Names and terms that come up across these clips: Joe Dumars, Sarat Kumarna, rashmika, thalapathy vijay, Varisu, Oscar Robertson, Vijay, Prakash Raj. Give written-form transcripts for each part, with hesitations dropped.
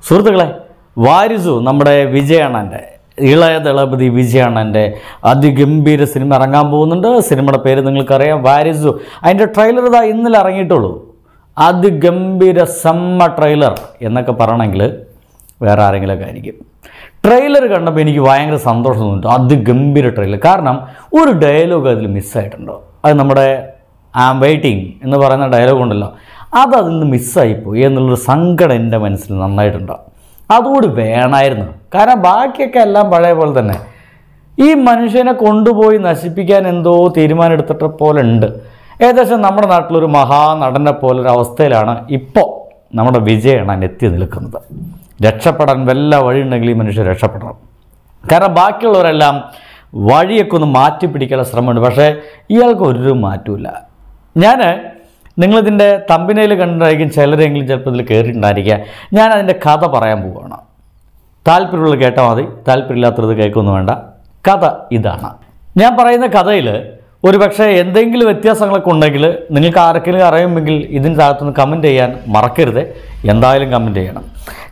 Surthakale, Varisu, Namada Vijay and Ila the Labadi Vijan and Adi Gimbir cinema Rangambunda, cinema Perenal Korea, Varisu, and a trailer the in the Larangitolu Adi Gimbir summer trailer Yanaka Paranangle, where are Angla Trailer Ganda Beni Vanga Sandosun, Adi Gimbir trailer Karnam, Ur dialogue miss sight and Namada I'm waiting in the Varana dialogue. Other than the Missaipo, even the sunken endaments in the night and up. That would be an iron. Karabaki Kala Badable than E. Manishana Kondubo in Nashipikan and though Thirman at Poland. Ethers a number of Natlur Maha, Nadana Polar, Australiana, Ipo, number of Vijay and Anethin Lakunda. Dachapad and Vella very negligently Manisha Chapter. Karabaki or Alam, Vadiakun Mati particular Sramad Vashe, Yalguru Matula. Yana. Ningle in the thumbnail and I can sell English public in Narika. Nana in the Katha Parambuana. Talpirul Gatavi, Talpirla through the Gaikunanda, Katha Idana. Napara in the Kathaila, Uribaksha, and the English with Tiasanga Kundagil, Nilka Arkilla, Ramingle, Idin Zatun Commendayan, Markerde, Yandail Commendayan.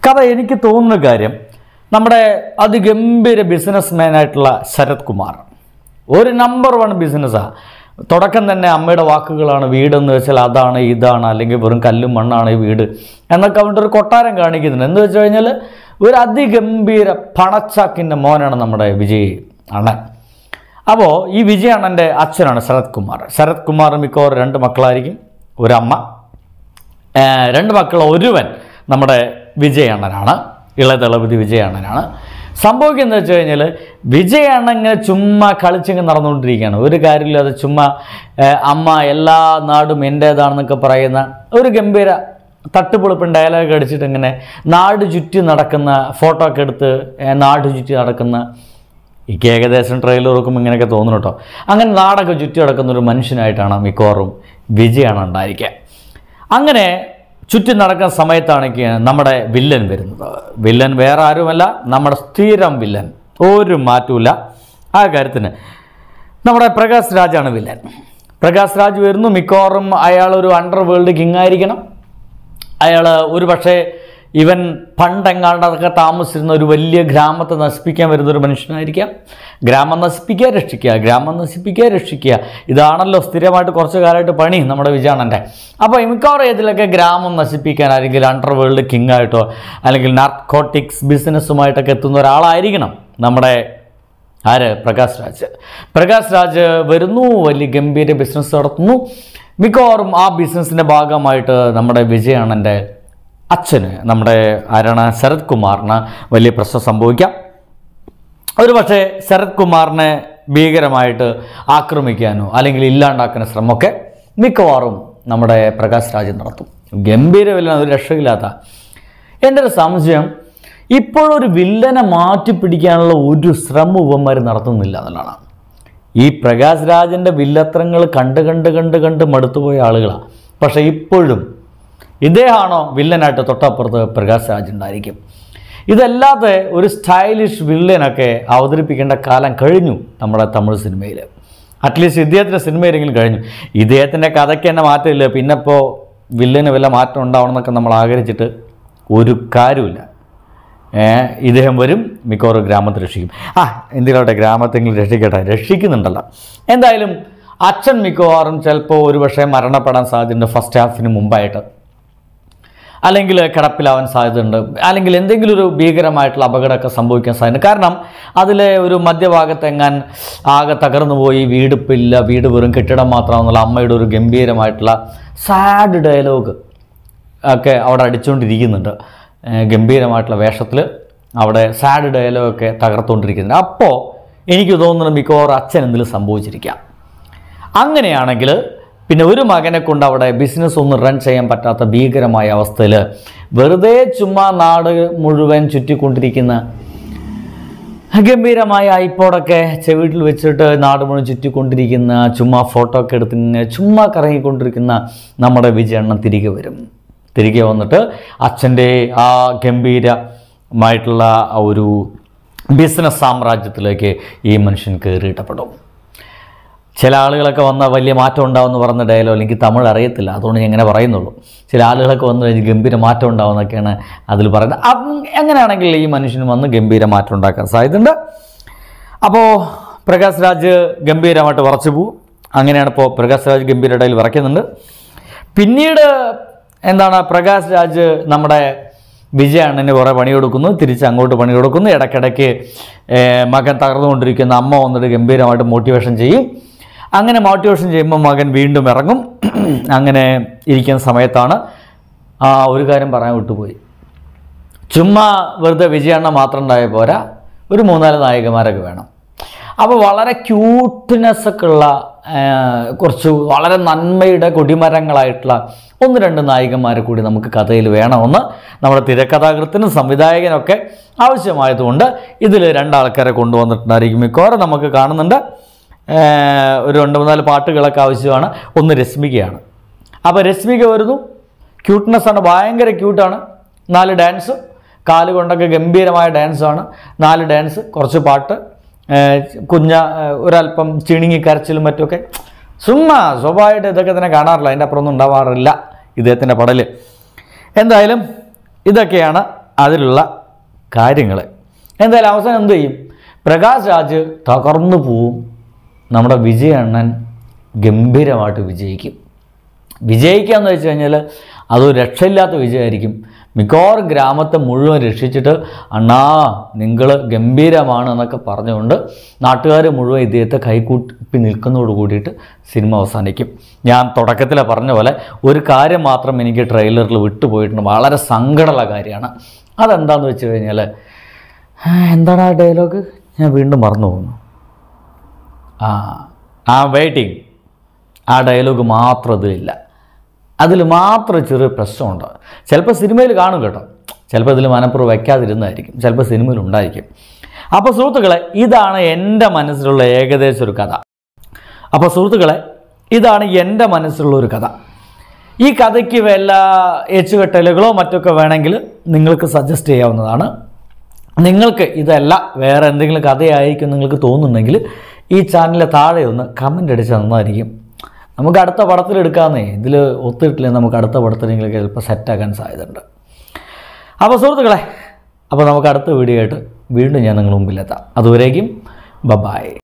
Katha Enikitun Garium, Namada Adi Gimbe businessman at La Sarat Kumarna. Uri number one business. Todakan then I made a walkable on a weed and the Saladana, Idana, Lingaburn, Kaluman, and a weed. And the counter Kotar and Garnik in the Nendo Journal were at the Gambir Panachak in the morning on the Mada Vijay. Anna Abo, E. Vijay and Acharana Sarat Kumarna. Sarat Kumarna Mikor, Renda Maclari, Urama, Renda Macla Uruven, Namada Vijay and Anna, Ila the Love Vijay and Anna. Sambok in the journal, Vijay and Chuma, Kalching and Arnudrigan, Urigarilla, the Chuma, Amma, Ella, Nadu, Mende, Darnaka Parayana, Urigambira, Tatapulp and dialogue, Gadgetangane, Nard Jutti Narakana, Photo Kertha, and Nard Jutti Narakana, Ikega, the central Rukumanaka Onota, and then Naraka Jutti Arakan mentioned Itana Mikorum, Vijay and Darika. Angane. Chutti Naraka Samaitanaki, Namada villain. Villain where Arumella, Namada Stiram villain. Or Matula Agarthan Namada Prakash Raj and villain. Prakash Raj Virnu Mikorum, Ayala underworld king Irigana Ayala Urubashe, even Pantangata Tamus in the Rubelia Grammar than the speaker with the mention Irica. Grammar the speaker is Chikia, Grammar the speaker is Chikia. The Arnold of Stirama to Corsica to Pani, Namada Vijananda. Upon Mikora, like a Grammar the speaker, and a underworld king out or a little narcotics business, Sumata Katunara Iriganum. Namada Prakash Raj. Prakash Raj Vernu, Veligambia business or no Mikorum, our business in a baga might Namada Vijananda. Achene, Namade Irana Sarat Kumarna, Valley Prasa Sambogia. Otherwise, Sarat Kumarna, Bigaramite, Akromicano, Alinglilla and Akanas Ramoke, Mikorum, Namade Prakash Raj Nartu, Gambira Villa Shilata. Enter Samsium, Ipor villain a marti pidicanal wood to Sramu Vomar Narthum Villalana. E. Prakash Raj and the Villa Trangle, Kanta Madatu Algala, Pasha Ipodum. This is the villain at the top of the Prakash Raj. This is a stylish villain. At least this is the cinema. This is the villain. This is the villain. Alangula Karapila and Sazan, Alangal and the Guru Bigaramite Labagaka Sambuka sign a Karnam, Adele Uru Madhyavagatangan, Agatakarnavoi, Vid Pilla, Vidurun Ketamatran, Lamadur, Gambira Mitla, sad dialogue. Okay, our attitude Gambira Mitla Vashatle, our sad dialogue, Takarton Rigan. Apo, Inikudon Mikor, Achen and the Sambojrika Angane Anagler. Pinavuru Magana Kunda, business on the run Chayam Patata, Beaker Maya was teller. Were they Chuma Nada Muruvan Chutti Kuntrikina? Agambira Maya Ipodake, Chevital Vichita, Nadaman Chutti Kuntrikina, Chuma Photo Kertina, Chuma Karahi Kuntrikina, Namada Vijayana Tirikavirum. Tirika on the Tur, Achende, Gambira, Maitla, Auru, business Samrajatulake, E. mentioned Kerita Padom. ചില ആളുകളൊക്കെ വന്നാൽ വലിയ മാറ്റം ഉണ്ടാവുമെന്ന് പറഞ്ഞ dialogue എനിക്ക് തമിഴ് അറിയത്തില്ല, അതുകൊണ്ട് ഞാൻ ഇങ്ങനെ പറയുന്നുള്ളൂ. ചില ആളുകളൊക്കെ വന്നു കഴിഞ്ഞാൽ ഗംഭീര മാറ്റം ഉണ്ടാവുമെന്നൊക്കെയാണ് അതിൽ പറയുന്നത്. അങ്ങനെയാണെങ്കിൽ ഈ മനുഷ്യന് വന്ന് ഗംഭീര മാറ്റം ഉണ്ടാക്കാൻ സാധ്യതയുണ്ട്. അപ്പോൾ പ്രകാശ് രാജ് ഗംഭീരമായിട്ട് വിറച്ചു പോകും. അങ്ങനെയാണ് ഇപ്പോൾ പ്രകാശ് രാജ് ഗംഭീര ഡയൽ വിറയ്ക്കുന്നുണ്ട്. പിന്നീട് എന്താണ്, പ്രകാശ് രാജ് നമ്മുടെ വിജയ അണ്ണന് കുറേ പണി കൊടുക്കുന്നു, തിരിച്ച് അങ്ങോട്ട് പണി കൊടുക്കുന്നു. ഇടയ്ക്കിടയ്ക്ക് മകൻ തകർന്നുകൊണ്ടിരിക്കുന്ന അമ്മ വന്നിട്ട് ഗംഭീരമായിട്ട് മോട്ടിവേഷൻ ചെയ്യും. അങ്ങനെ മോട്ടിവേഷൻ ചെയ്യുമ്പോൾ മകൻ വീണ്ടും ഇറങ്ങും. അങ്ങനെ ഇരിക്കുന്ന സമയത്താണ് ഒരു കാര്യം പറയാൻ വിട്ടുപോയി. ചുമ്മാ വെറുതെ വിജയ അണ്ണൻ മാത്രം ഉണ്ടായ പോരാ, ഒരു മൂന്നാല് നായികമാരൊക്കെ വേണം. അപ്പോൾ വളരെ ക്യൂട്ട്നെസ്സൊക്കെ ഉള്ള കുറച്ച് വളരെ നന്മയുടെ കൊടിമരങ്ങളായിട്ടുള്ള ഒന്ന് രണ്ട് നായികന്മാരെ കൂടി നമുക്ക് കഥയിൽ വേണമെന്ന് നമ്മുടെ തിരക്കഥാകൃത്തിനും സംവിധായകനൊക്കെ ആവശ്യമായതുകൊണ്ട് ഇതിൽ രണ്ടാൾക്കാരെ കൊണ്ടുവന്നിട്ടുണ്ടായിരിക്കും മിക്കവാറും. നമുക്ക് കാണുന്നുണ്ട് ഒരു രണ്ട് മൂന്നാല് പാട്ടുകളൊക്കെ ആവശ്യമാണ്. ഒന്ന് രശ്മികയാണ്. അപ്പോൾ രശ്മിക വരുന്നു, ക്യൂട്ട്നെസ്സാണ്, ഭയങ്കര ക്യൂട്ടാണ്. 4 ഡാൻസ്, കാലുകൊണ്ടൊക്കെ ഗംഭീരമായ ഡാൻസാണ്. 4 ഡാൻസ്, കുറച്ച് പാട്ട്, കുഞ്ഞ ഒരല്പം ചിണുങ്ങി കരച്ചിലും മറ്റുമൊക്കെ. ചുമ്മാ സ്വാഭാവികമായിട്ട് ഇതൊക്കെ തന്നെ കാണാറില്ല, അതിൻ്റെ അപ്പുറമൊന്നും ഉണ്ടാവാറില്ല ഇദ്ദേഹത്തിൻ്റെ പടൽ. എന്തായാലും ഇതൊക്കെയാണ് അതിലുള്ള കാര്യങ്ങൾ. എന്തായാലും അവസാനം എന്തു ചെയ്യും, പ്രകാശ് രാജ് തകർന്നു പോവും, നമ്മുടെ വിജയ അണ്ണൻ ഗംഭീരമായിട്ട് വിജയിക്കും. വിജയിക്കുക എന്ന് വെച്ച് കഴിഞ്ഞാൽ അതൊരു രക്ഷയില്ലാത്ത വിജയമായിരിക്കും. മിക്കവാറും ഗ്രാമത്തെ മുഴുവൻ രക്ഷിച്ചിട്ട് അണ്ണാ നിങ്ങൾ ഗംഭീരമാണ് എന്നൊക്കെ പറഞ്ഞുകൊണ്ട് നാട്ടുകാർ മുഴുവൻ ഇദ്ദേഹത്തെ കൈകൂട്ടി നിൽക്കുന്നതോട് കൂടിയിട്ട് സിനിമ അവസാനിക്കും. ഞാൻ തുടക്കത്തിൽ പറഞ്ഞ പോലെ ഒരു കാര്യം മാത്രം എനിക്ക് ട്രെയിലറിൽ വിട്ടുപോയിട്ടുണ്ട്, വളരെ സങ്കടമുള്ള കാര്യമാണ്. അതെന്താണെന്ന് വെച്ച് കഴിഞ്ഞാൽ, എന്താണ് ആ ഡയലോഗ്, ഞാൻ വീണ്ടും മറന്നു പോകുന്നു. ആ വെയിറ്റിംഗ്, ആ ഡയലോഗ് മാത്രം ഇതിലില്ല. അതിൽ മാത്രം ചെറിയ പ്രശ്നമുണ്ട്. ചിലപ്പോൾ സിനിമയിൽ കാണും കേട്ടോ, ചിലപ്പോൾ ഇതിൽ മനഃപൂർവ്വം വയ്ക്കാതിരുന്നതായിരിക്കും, ചിലപ്പോൾ സിനിമയിൽ ഉണ്ടായിരിക്കും. അപ്പോൾ സുഹൃത്തുക്കളെ, ഇതാണ് എൻ്റെ മനസ്സിലുള്ള ഏകദേശം ഒരു കഥ. ഈ കഥയ്ക്ക് വല്ല ഏച്ചുകെട്ടലുകളോ മറ്റൊക്കെ വേണമെങ്കിൽ നിങ്ങൾക്ക് സജസ്റ്റ് ചെയ്യാവുന്നതാണ്. നിങ്ങൾക്ക് ഇതല്ല വേറെ എന്തെങ്കിലും കഥയായിരിക്കും നിങ്ങൾക്ക് തോന്നുന്നുണ്ടെങ്കിൽ ഈ ചാനലിലെ താഴെ ഒന്ന് കമൻ്റ് അടിച്ചാൽ നന്നായിരിക്കും. നമുക്ക് അടുത്ത പടത്തിലെടുക്കാമെന്നേ, ഇതിൽ ഒത്തിട്ടില്ലേ നമുക്ക് അടുത്ത പടത്തിലെങ്കിലൊക്കെ ചിലപ്പോൾ സെറ്റാക്കാൻ സാധ്യതയുണ്ട്. അപ്പോൾ സുഹൃത്തുക്കളെ, അപ്പോൾ നമുക്ക് അടുത്ത വീഡിയോ ആയിട്ട് വീണ്ടും ഞാൻ നിങ്ങളുടെ മുമ്പിലെത്താം. അതുവരേക്കും ബൈ.